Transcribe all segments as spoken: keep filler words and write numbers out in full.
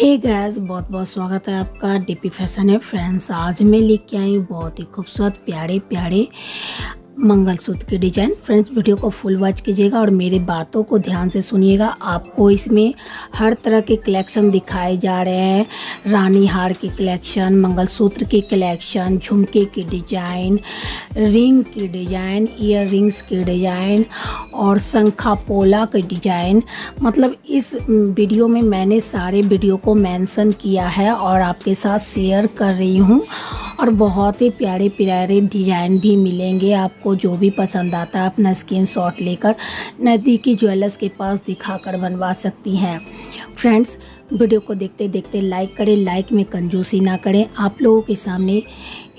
Hey guys, बहुत बहुत स्वागत है आपका डीपी फैशन है। फ्रेंड्स, आज मैं लेके आई हूँ बहुत ही खूबसूरत प्यारे प्यारे मंगलसूत्र के डिजाइन। फ्रेंड्स, वीडियो को फुल वॉच कीजिएगा और मेरे बातों को ध्यान से सुनिएगा। आपको इसमें हर तरह के कलेक्शन दिखाए जा रहे हैं। रानी हार के कलेक्शन, मंगलसूत्र के कलेक्शन, झुमके के डिजाइन, रिंग के डिजाइन, ईयर रिंग्स के डिजाइन और शंखा पोला के डिजाइन। मतलब इस वीडियो में मैंने सारे वीडियो को मेंशन किया है और आपके साथ शेयर कर रही हूँ। और बहुत ही प्यारे प्यारे डिजाइन भी मिलेंगे आपको। जो भी पसंद आता है अपना स्क्रीनशॉट लेकर नज़दीकी ज्वेलर्स के पास दिखाकर बनवा सकती हैं। फ्रेंड्स, वीडियो को देखते देखते लाइक करें। लाइक में कंजूसी ना करें। आप लोगों के सामने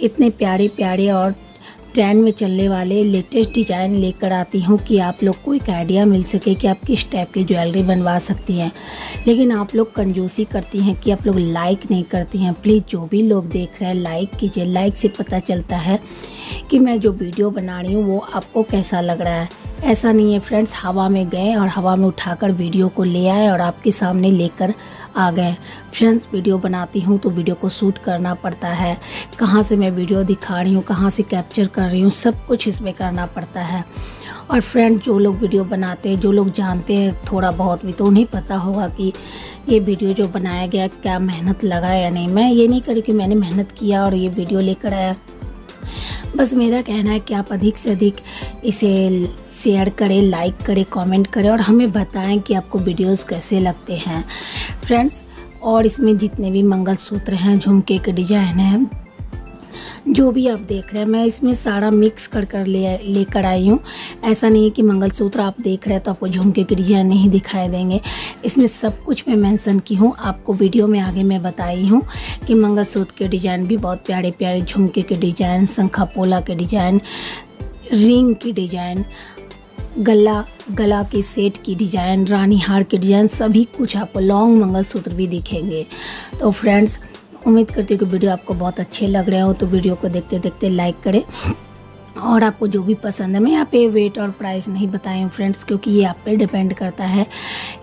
इतने प्यारे प्यारे और ट्रेंड में चलने वाले लेटेस्ट डिज़ाइन लेकर आती हूँ कि आप लोग को एक आइडिया मिल सके कि आप किस टाइप की ज्वेलरी बनवा सकती हैं। लेकिन आप लोग कंजूसी करती हैं कि आप लोग लाइक नहीं करती हैं। प्लीज़, जो भी लोग देख रहे हैं लाइक कीजिए। लाइक से पता चलता है कि मैं जो वीडियो बना रही हूँ वो आपको कैसा लग रहा है। ऐसा नहीं है फ्रेंड्स हवा में गए और हवा में उठाकर वीडियो को ले आए और आपके सामने लेकर आ गए। फ्रेंड्स, वीडियो बनाती हूँ तो वीडियो को शूट करना पड़ता है। कहाँ से मैं वीडियो दिखा रही हूँ, कहाँ से कैप्चर कर रही हूँ, सब कुछ इसमें करना पड़ता है। और फ्रेंड, जो लोग वीडियो बनाते हैं, जो लोग जानते हैं थोड़ा बहुत भी, तो उन्हें पता होगा कि ये वीडियो जो बनाया गया क्या मेहनत लगा या नहीं। मैं ये नहीं करी कि मैंने मेहनत किया और ये वीडियो लेकर आया। बस मेरा कहना है कि आप अधिक से अधिक इसे शेयर करें, लाइक करें, कमेंट करें और हमें बताएं कि आपको वीडियोस कैसे लगते हैं। फ्रेंड्स, और इसमें जितने भी मंगलसूत्र हैं, झुमके के डिज़ाइन हैं, जो भी आप देख रहे हैं, मैं इसमें सारा मिक्स कर कर ले लेकर आई हूँ। ऐसा नहीं है कि मंगलसूत्र आप देख रहे हैं तो आपको झुमके के डिजाइन नहीं दिखाई देंगे। इसमें सब कुछ मैं मेंशन की हूँ। आपको वीडियो में आगे मैं बताई हूँ कि मंगलसूत्र के डिज़ाइन भी बहुत प्यारे प्यारे, झुमके के डिजाइन, शंखा पोला के डिजाइन, रिंग की डिजाइन, गला गला के सेट की डिजाइन, रानी हार के डिजाइन, सभी कुछ आपको लॉन्ग मंगलसूत्र भी दिखेंगे। तो फ्रेंड्स, उम्मीद करती हूँ कि वीडियो आपको बहुत अच्छे लग रहे हो। तो वीडियो को देखते देखते लाइक करें और आपको जो भी पसंद है। मैं यहाँ पे वेट और प्राइस नहीं बताई हूँ फ्रेंड्स, क्योंकि ये आप पे डिपेंड करता है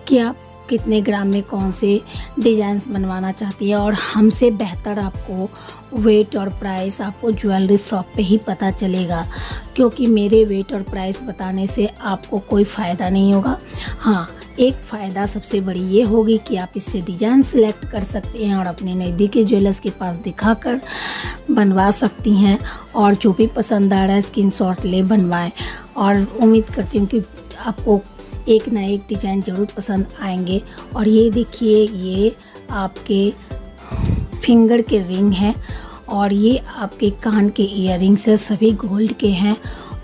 कि आप कितने ग्राम में कौन से डिज़ाइंस बनवाना चाहती है। और हमसे बेहतर आपको वेट और प्राइस आपको ज्वेलरी शॉप पे ही पता चलेगा, क्योंकि मेरे वेट और प्राइस बताने से आपको कोई फ़ायदा नहीं होगा। हाँ, एक फ़ायदा सबसे बड़ी ये होगी कि आप इससे डिज़ाइन सिलेक्ट कर सकते हैं और अपने नज़दीकी ज्वेलर्स के पास दिखाकर बनवा सकती हैं। और जो भी पसंद आ रहा है स्क्रीनशॉट ले बनवाएं। और उम्मीद करती हूँ कि आपको एक ना एक डिज़ाइन ज़रूर पसंद आएंगे। और ये देखिए, ये आपके फिंगर के रिंग हैं और ये आपके कान के ईयर रिंग्स हैं, सभी गोल्ड के हैं।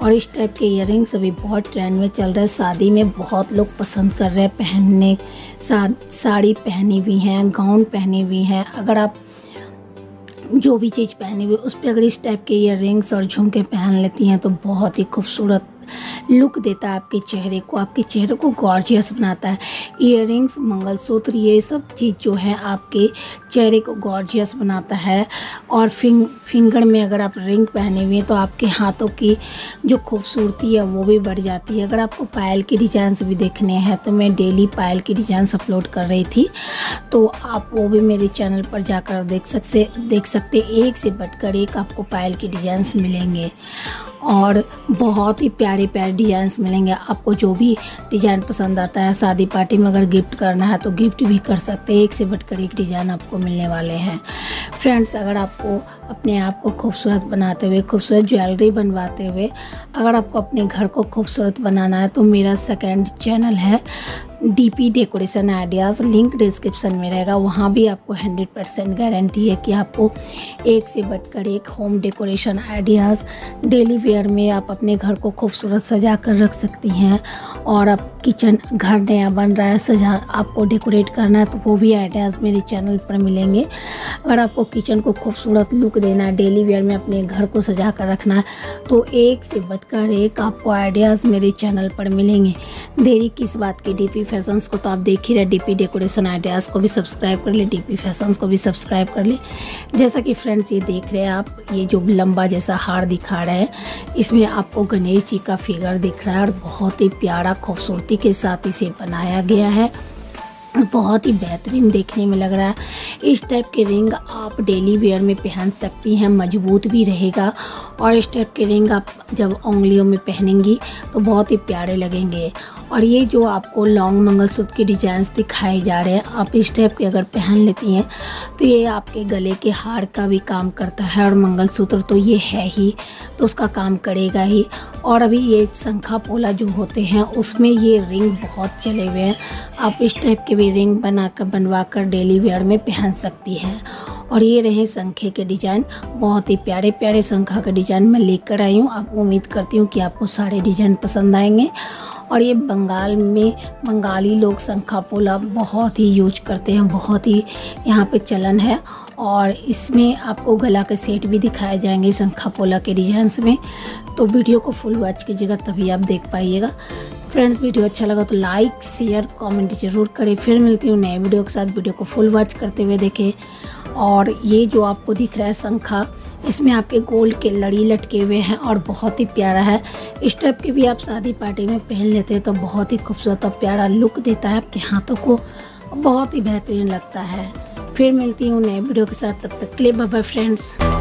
और इस टाइप के ईयर रिंग्स अभी बहुत ट्रेंड में चल रहा है। शादी में बहुत लोग पसंद कर रहे हैं पहनने। साड़ी पहनी हुई हैं, गाउन पहनी हुई हैं, अगर आप जो भी चीज़ पहनी हुई उस पर अगर इस टाइप के ईयर रिंग्स और झुमके पहन लेती हैं तो बहुत ही खूबसूरत लुक देता है आपके चेहरे को। आपके चेहरे को गॉर्जियस बनाता है। ईयर रिंग्स, मंगलसूत्र, ये सब चीज़ जो है आपके चेहरे को गॉर्जियस बनाता है। और फिंग फिंगर में अगर आप रिंग पहने हुए हैं तो आपके हाथों की जो खूबसूरती है वो भी बढ़ जाती है। अगर आपको पायल के डिज़ाइंस भी देखने हैं तो मैं डेली पायल के डिज़ाइंस अपलोड कर रही थी, तो आप वो भी मेरे चैनल पर जाकर देख सकते देख सकते एक से बढ़कर एक आपको पायल के डिज़ाइंस मिलेंगे और बहुत ही प्यारे प्यारे डिज़ाइंस मिलेंगे। आपको जो भी डिज़ाइन पसंद आता है, शादी पार्टी में अगर गिफ्ट करना है तो गिफ्ट भी कर सकते हैं। एक से बढ़कर एक डिज़ाइन आपको मिलने वाले हैं। फ्रेंड्स, अगर आपको अपने आप को खूबसूरत बनाते हुए, खूबसूरत ज्वेलरी बनवाते हुए, अगर आपको अपने घर को खूबसूरत बनाना है तो मेरा सेकेंड चैनल है DP decoration ideas. Link description में रहेगा। वहाँ भी आपको हंड्रेड परसेंट गारंटी है कि आपको एक से बढ़कर एक home decoration ideas daily wear में आप अपने घर को खूबसूरत सजा कर रख सकती हैं। और आप किचन, घर नया बन रहा है, सजा आपको डेकोरेट करना है तो वो भी आइडियाज़ मेरे चैनल पर मिलेंगे। अगर आपको किचन को खूबसूरत लुक देना है, डेली वेयर में अपने घर को सजा कर रखना है तो एक से बढ़कर एक आपको आइडियाज़ मेरे चैनल पर मिलेंगे। देरी किस बात की, डीपी फैशंस को तो आप देख ही रहे। डीपी डेकोरेशन आइडियाज़ को भी सब्सक्राइब कर ले, डीपी फैशंस को भी सब्सक्राइब कर ले। जैसा कि फ्रेंड्स ये देख रहे हैं आप, ये जो लंबा जैसा हार दिखा रहे हैं इसमें आपको गणेश जी का फिगर दिख रहा है और बहुत ही प्यारा खूबसूरती के साथ इसे बनाया गया है। बहुत ही बेहतरीन देखने में लग रहा है। इस टाइप के रिंग आप डेली वेयर में पहन सकती हैं, मजबूत भी रहेगा और इस टाइप के रिंग आप जब उंगलियों में पहनेंगी तो बहुत ही प्यारे लगेंगे। और ये जो आपको लॉन्ग मंगलसूत्र के डिजाइंस दिखाए जा रहे हैं, आप इस टाइप के अगर पहन लेती हैं तो ये आपके गले के हार का भी काम करता है और मंगलसूत्र तो ये है ही, तो उसका काम करेगा ही। और अभी ये शंखा पोला जो होते हैं उसमें ये रिंग बहुत चले हुए हैं, आप इस टाइप के भी रिंग बनाकर बनवाकर डेली वेयर में पहन सकती है। और ये रहे शंखे के डिज़ाइन, बहुत ही प्यारे प्यारे शंखा के डिज़ाइन मैं लेकर आई हूँ। आप उम्मीद करती हूँ कि आपको सारे डिज़ाइन पसंद आएंगे। और ये बंगाल में बंगाली लोग शंखा पोला बहुत ही यूज करते हैं, बहुत ही यहाँ पे चलन है। और इसमें आपको गला के सेट भी दिखाए जाएंगे शंखा पोला के डिज़ाइंस में, तो वीडियो को फुल वॉच कीजिएगा तभी आप देख पाइएगा। फ्रेंड्स, वीडियो अच्छा लगा तो लाइक शेयर कमेंट जरूर करें। फिर मिलती हूँ नए वीडियो के साथ, वीडियो को फुल वॉच करते हुए देखें। और ये जो आपको दिख रहा है शंखा, इसमें आपके गोल्ड के लड़ी लटके हुए हैं और बहुत ही प्यारा है। इस टाइप के भी आप शादी पार्टी में पहन लेते हैं तो बहुत ही खूबसूरत और प्यारा लुक देता है, आपके हाथों को बहुत ही बेहतरीन लगता है। फिर मिलती हूँ नए वीडियो के साथ, तब तक के लिए बाय बाय फ्रेंड्स।